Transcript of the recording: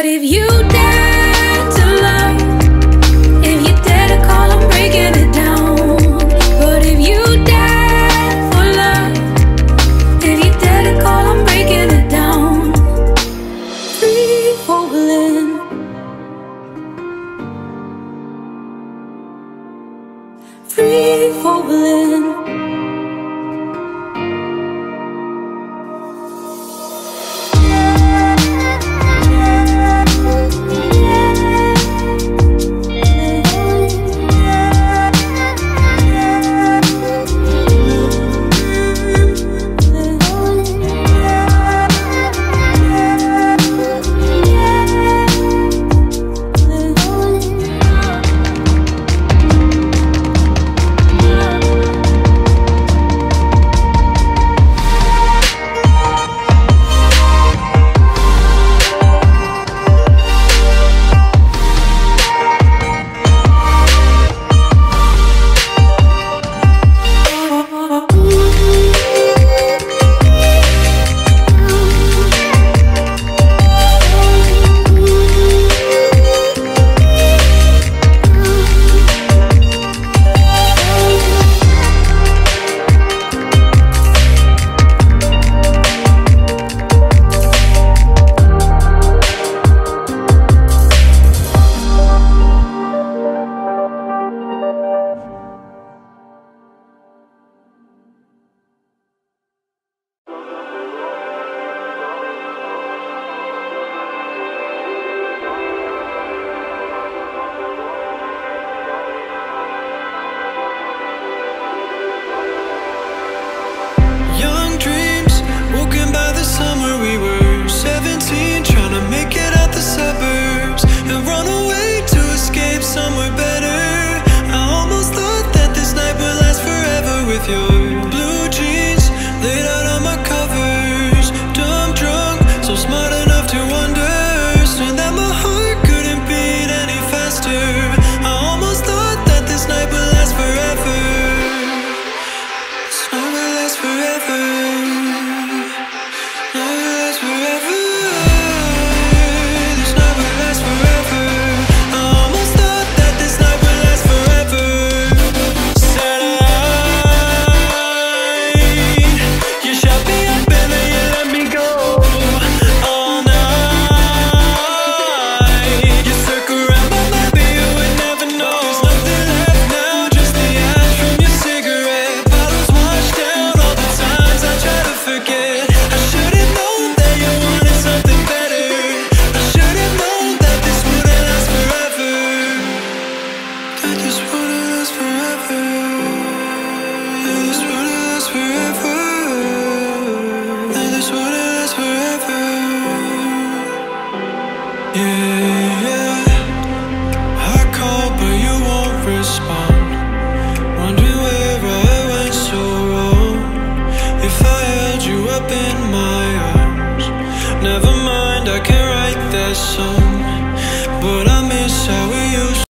But if you dare to love, if you dare to call, I'm breaking it down. But if you dare for love, if you dare to call, I'm breaking it down. Free falling.